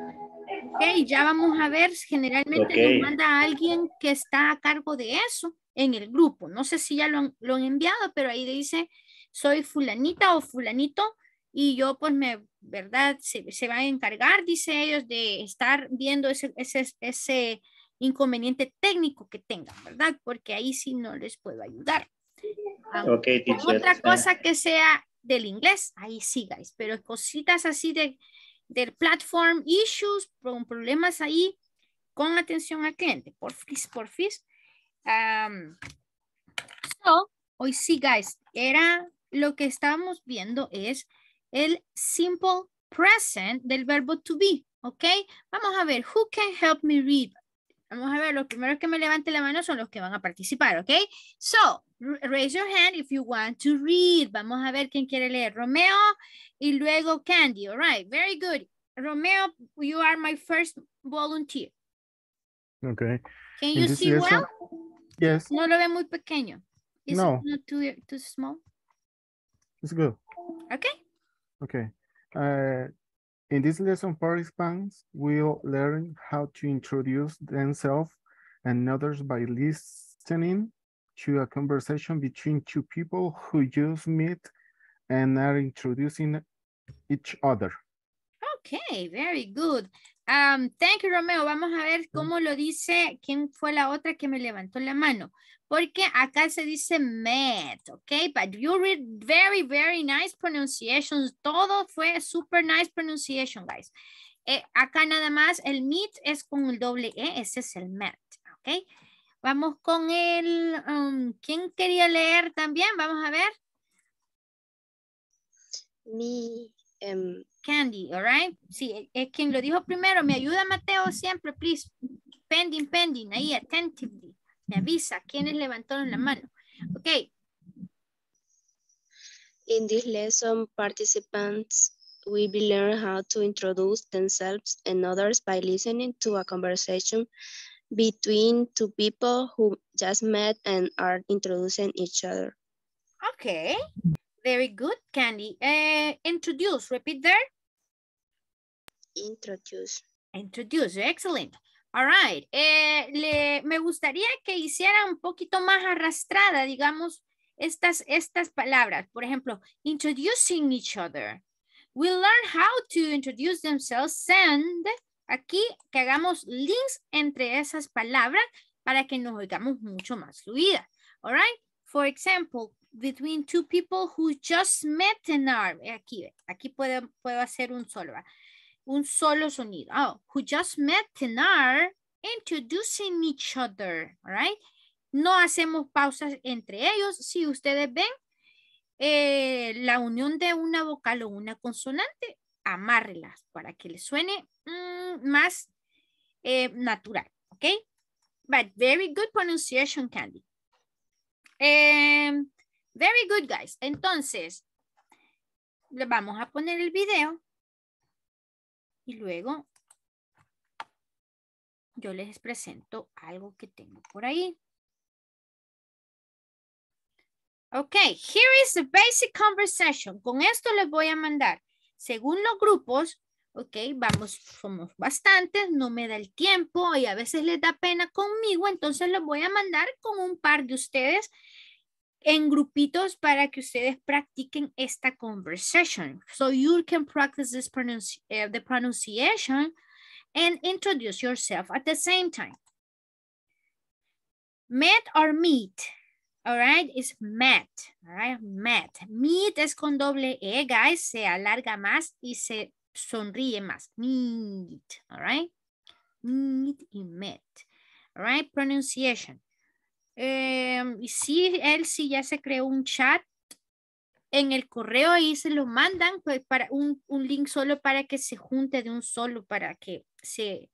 Ok, ya vamos a ver, generalmente okay. Nos manda a alguien que está a cargo de eso en el grupo. No sé si ya lo han enviado, pero ahí dice, soy fulanita o fulanito y yo pues ¿verdad? Se van a encargar, dice ellos, de estar viendo ese inconveniente técnico que tengan, ¿verdad? Porque ahí sí no les puedo ayudar. Okay, otra cosa que sea del inglés, ahí sí, guys, pero cositas así del platform issues, con problemas ahí, con atención al cliente, por fis. Hoy sí, guys, era lo que estábamos viendo es el simple present del verbo to be, ¿ok? Vamos a ver, who can help me read? Vamos a ver, los primeros que me levanten la mano son los que van a participar, ¿ok? So, raise your hand if you want to read. Vamos a ver quién quiere leer. Romeo y luego Candy. All right, very good. Romeo, you are my first volunteer. Okay. Can you see well? Yes. No lo ve muy pequeño. Is no. It not too small? It's good. Okay. Okay. In this lesson, participants will learn how to introduce themselves and others by listening to a conversation between two people who just meet and are introducing each other. Okay, very good. Thank you, Romeo. Vamos a ver cómo lo dice, quién fue la otra que me levantó la mano. Porque acá se dice met, okay? But you read very, very nice pronunciations. Todo fue super nice pronunciation, guys. Acá nada más el meet es con el doble E, ese es el met, okay? Vamos con el, ¿quién quería leer también? Vamos a ver. Me, Candy, all right? Sí, es quien lo dijo primero. Me ayuda Mateo siempre, please. Pending, ahí, attentively. Me avisa, ¿quiénes levantaron la mano? Ok. In this lesson, participants will be learning how to introduce themselves and others by listening to a conversation between two people who just met and are introducing each other. Okay, very good, Candy. Introduce, repeat there. Introduce, excellent. All right, me gustaría que hiciera un poquito más arrastrada, digamos, estas palabras. Por ejemplo, introducing each other. We learn how to introduce themselves and... Aquí que hagamos links entre esas palabras para que nos oigamos mucho más fluida. All right? For example, between two people who just met and are. Aquí puedo hacer un solo sonido. Oh, who just met and are introducing each other. All right? No hacemos pausas entre ellos. Si ustedes ven la unión de una vocal o una consonante, amárrelas para que les suene más natural, ¿ok? But very good pronunciation, Candy. Very good, guys. Entonces, le vamos a poner el video y luego yo les presento algo que tengo por ahí. Ok, here is the basic conversation. Con esto les voy a mandar. Según los grupos, ok, somos bastantes, no me da el tiempo y a veces les da pena conmigo, entonces los voy a mandar con un par de ustedes en grupitos para que ustedes practiquen esta conversation. So you can practice the pronunciation and introduce yourself at the same time. Met or meet, all right, is met, all right, met. Meet es con doble E, guys, se alarga más y se sonríe más. Meet, all right, meet y met, all right, pronunciation. Sí, él sí ya se creó un chat en el correo y se lo mandan pues, para un link solo para que se junte de un solo, para que se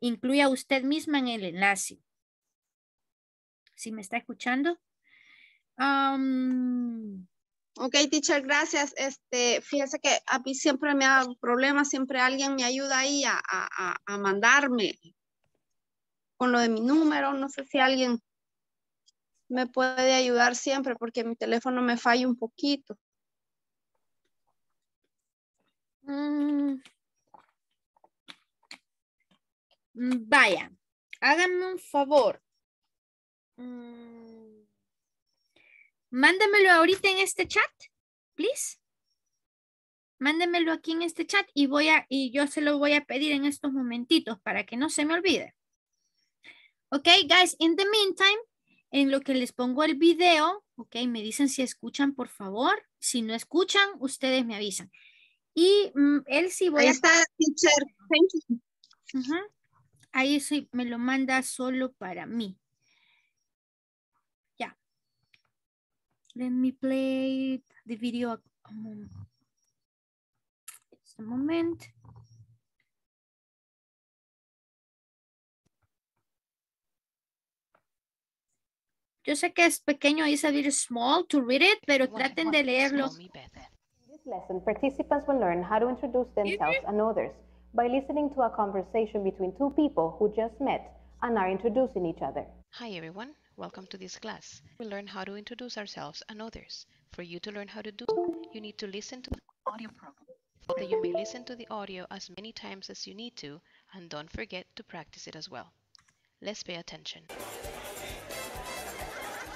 incluya usted misma en el enlace. ¿Sí me está escuchando? Ok, teacher, gracias. Fíjese que a mí siempre me da problemas, siempre alguien me ayuda ahí a mandarme con lo de mi número, no sé si alguien me puede ayudar siempre porque mi teléfono me falla un poquito. Vaya, háganme un favor. Mándemelo ahorita en este chat, please. Mándemelo aquí en este chat y yo se lo voy a pedir en estos momentitos para que no se me olvide. Ok, guys, in the meantime, en lo que les pongo el video, ok, me dicen si escuchan, por favor. Si no escuchan, ustedes me avisan. Y él sí voy a... Ahí está, teacher. Thank you. Ahí sí me lo manda solo para mí. Ya. Let me play the video. Just a moment. Yo sé que es pequeño, it's a bit small to read it, pero traten de leerlo. In this lesson, participants will learn how to introduce themselves and others by listening to a conversation between two people who just met and are introducing each other. Hi everyone, welcome to this class. We'll learn how to introduce ourselves and others. For you to learn how to do, you need to listen to the audio program. So that you may listen to the audio as many times as you need to, and don't forget to practice it as well. Let's pay attention.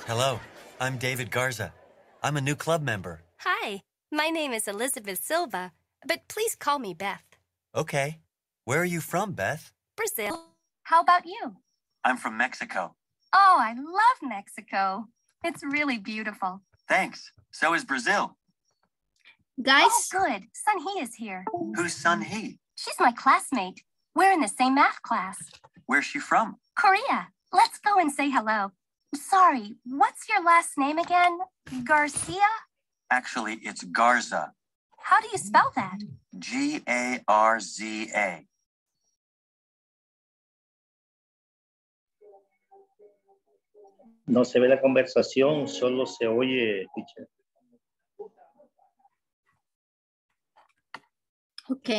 Hello, I'm David Garza. I'm a new club member. Hi, my name is Elizabeth Silva, but please call me Beth. Okay. Where are you from, Beth? Brazil. How about you? I'm from Mexico. Oh, I love Mexico. It's really beautiful. Thanks. So is Brazil. Guys? Oh, good. Sunhee is here. Who's Sunhee? She's my classmate. We're in the same math class. Where's she from? Korea. Let's go and say hello. Sorry, what's your last name again? Garcia? Actually, it's Garza. How do you spell that? G-A-R-Z-A. No se ve la conversación, solo se oye, teacher. Ok.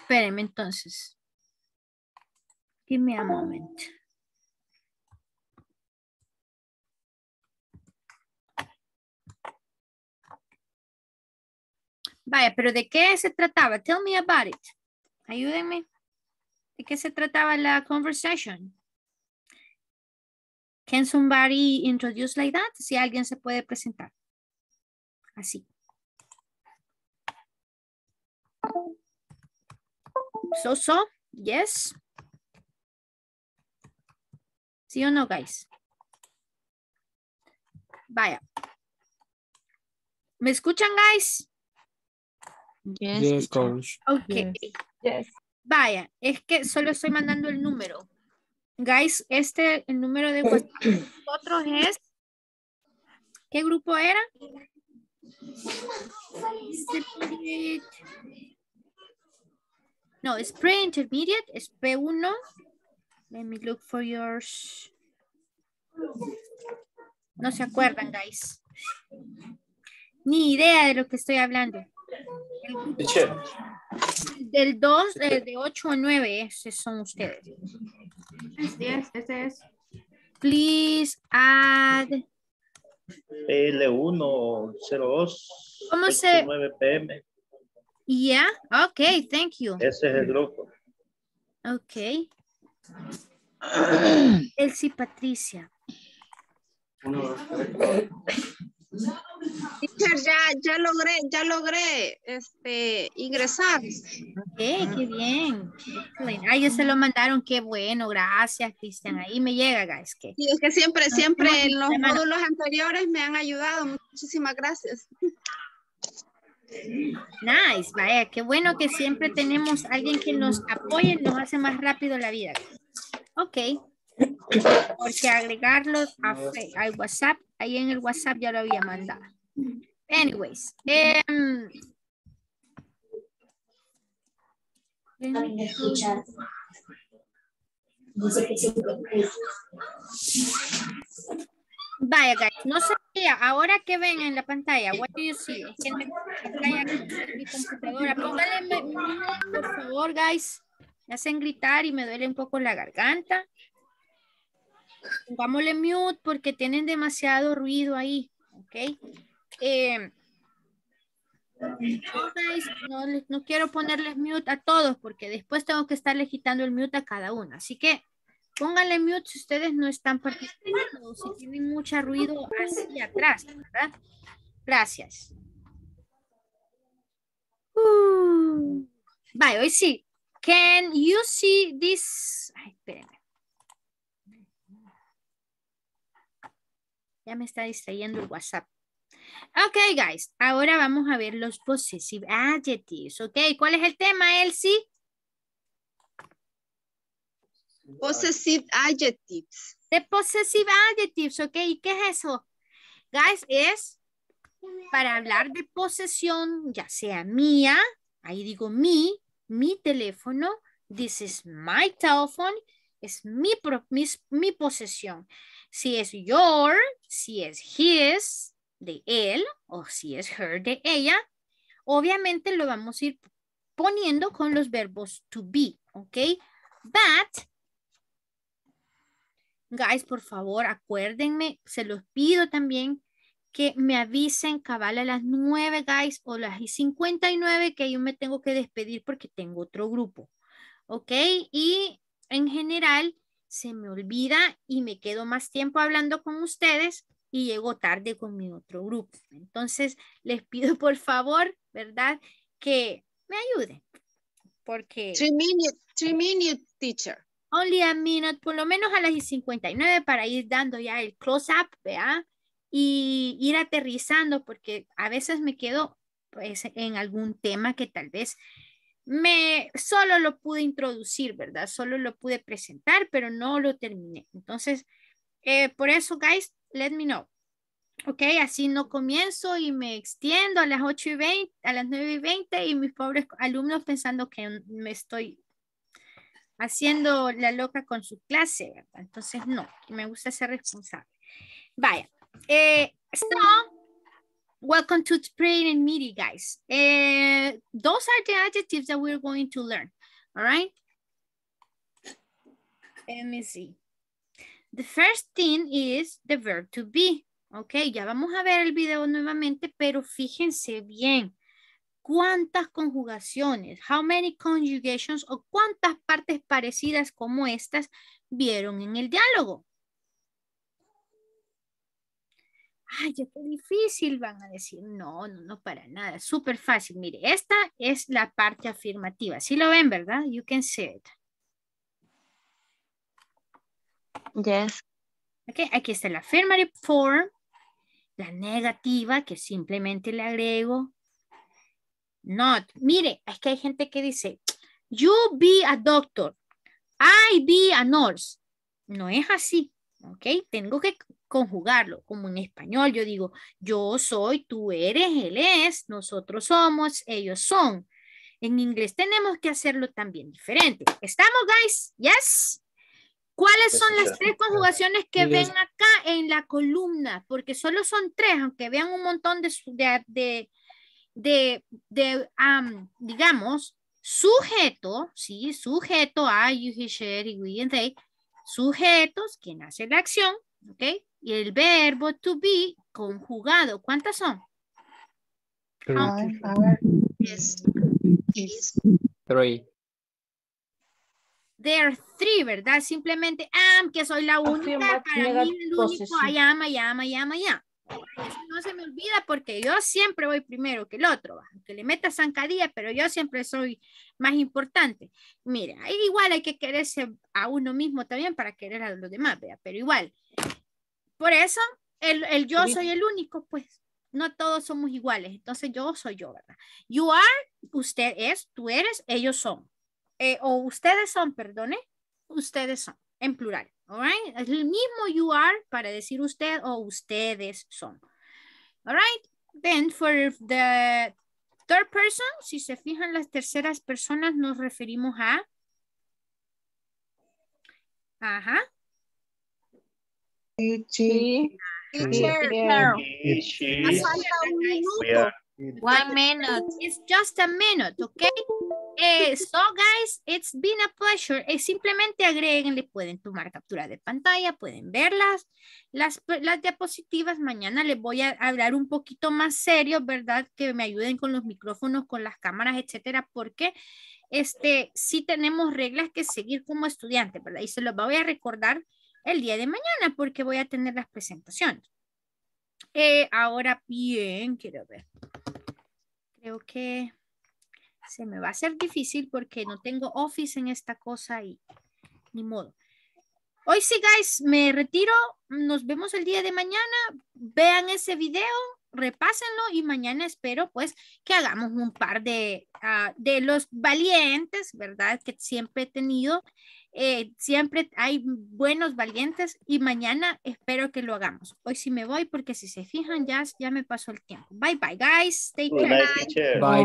Espérenme entonces. Give me a moment. Vaya, pero ¿de qué se trataba? Tell me about it. Ayúdenme. ¿De qué se trataba la conversation? Can somebody introduce like that? Si alguien se puede presentar. Así. So, yes. ¿Sí o no, guys? Vaya. ¿Me escuchan, guys? Yes, yes, coach. Okay. Yes. Vaya, es que solo estoy mandando el número. Guys, el número de nosotros es... ¿Qué grupo era? No, es pre-intermediate, es P1. Let me look for yours. No se acuerdan, guys. Ni idea de lo que estoy hablando. Del 2, de 8 a 9, esos son ustedes. Este es. Please add. L102. ¿Cómo se? 9 pm. Yeah, ok, thank you. Ese es el grupo. Ok. Elsie Patricia. Teacher, ya logré ingresar. Qué bien. Ah, ya se lo mandaron, qué bueno, gracias, Cristian. Ahí me llega, guys. Que... sí, es que siempre en los módulos anteriores me han ayudado. Muchísimas gracias. Nice, vaya, qué bueno que siempre tenemos alguien que nos apoye, nos hace más rápido la vida. Ok. Porque agregarlo al WhatsApp, ahí en el WhatsApp ya lo había mandado. Anyways, vaya, guys, no sabía. Ahora que ven en la pantalla, what do you see? Es que en mi computadora. Pónganle, por favor, guys. Me hacen gritar y me duele un poco la garganta. Pongámosle mute porque tienen demasiado ruido ahí, ¿ok? No quiero ponerles mute a todos porque después tengo que estarles quitando el mute a cada uno. Así que pónganle mute si ustedes no están participando o si tienen mucho ruido hacia atrás, ¿verdad? Gracias. Bye, hoy sí. Can you see this? Ay, espérenme. Ya me está distrayendo el WhatsApp. Ok, guys. Ahora vamos a ver los possessive adjectives. Ok, ¿cuál es el tema, Elsie? Possessive adjectives. The possessive adjectives, ok. ¿Y qué es eso? Guys, es para hablar de posesión, ya sea mía, ahí digo mi teléfono, this is my telephone, es mi posesión. Si es your, si es his, de él, o si es her, de ella, obviamente lo vamos a ir poniendo con los verbos to be, ¿ok? But, guys, por favor, acuérdenme, se los pido también que me avisen cabal a las 9, guys, o las 59, que yo me tengo que despedir porque tengo otro grupo, ¿ok? Y en general... se me olvida y me quedo más tiempo hablando con ustedes y llego tarde con mi otro grupo. Entonces, les pido por favor, ¿verdad? Que me ayuden. Porque... 3 minutes, teacher. Only a minute, por lo menos a las 59 para ir dando ya el close-up, ¿verdad? Y ir aterrizando porque a veces me quedo pues, en algún tema que tal vez... solo lo pude introducir, ¿verdad? Solo lo pude presentar, pero no lo terminé. Entonces, por eso, guys, let me know. Ok, así no comienzo y me extiendo a las 8:20, a las 9:20 y mis pobres alumnos pensando que me estoy haciendo la loca con su clase, ¿verdad? Entonces, no, me gusta ser responsable. Vaya. Welcome to training and meeting, guys. Those are the adjectives that we're going to learn. All right. Let me see. The first thing is the verb to be. Okay, ya vamos a ver el video nuevamente, pero fíjense bien. ¿Cuántas conjugaciones? How many conjugations o cuántas partes parecidas como estas vieron en el diálogo? Ay, qué difícil, van a decir. No, para nada. Súper fácil. Mire, esta es la parte afirmativa. Sí lo ven, ¿verdad? You can see it. Yes. Ok, aquí está la affirmative form. La negativa, que simplemente le agrego. Not. Mire, es que hay gente que dice, you be a doctor. I be a nurse. No es así. Ok, tengo que... conjugarlo, como en español yo digo, yo soy, tú eres, él es, nosotros somos, ellos son. En inglés tenemos que hacerlo también diferente. ¿Estamos, guys? Yes. ¿Cuáles son las 3 conjugaciones que ven acá en la columna? Porque solo son 3, aunque vean un montón digamos, sujeto, sí, sujeto, I, you, he, she, we, and they, sujetos, quien hace la acción, ¿ok? Y el verbo to be conjugado. ¿Cuántas son? 3. There are 3, ¿verdad? Simplemente am, que soy la única. Para mí el único, I am, I am, I am, I am. Eso no se me olvida porque yo siempre voy primero que el otro, aunque le meta zancadilla, pero yo siempre soy más importante. Mira, igual hay que quererse a uno mismo también para querer a los demás, ¿verdad? Pero igual, por eso el yo soy el único, pues no todos somos iguales, entonces yo soy yo, ¿verdad? You are, usted es, tú eres, ellos son, o ustedes son, perdone, ustedes son, en plural. Alright, es el mismo you are para decir usted o ustedes son. Alright, then for the third person, si se fijan las terceras personas nos referimos a. Ajá. Sí. Teacher. Nos falta un minuto. 1 minute. It's just a minute, okay? So guys, it's been a pleasure. Simplemente agréguenle, pueden tomar captura de pantalla, pueden verlas. Las diapositivas mañana les voy a hablar un poquito más serio, ¿verdad? Que me ayuden con los micrófonos, con las cámaras, etcétera, porque sí tenemos reglas que seguir como estudiantes, ¿verdad? Y se los voy a recordar el día de mañana porque voy a tener las presentaciones. Ahora bien, quiero ver. Creo que se me va a hacer difícil porque no tengo Office en esta cosa y ni modo. Hoy sí, guys, me retiro. Nos vemos el día de mañana. Vean ese video, repásenlo y mañana espero pues que hagamos un par de los valientes, ¿verdad? Que siempre he tenido. Siempre hay buenos valientes y mañana espero que lo hagamos. Hoy sí me voy porque si se fijan ya me pasó el tiempo. Bye bye guys. Take care. Bye.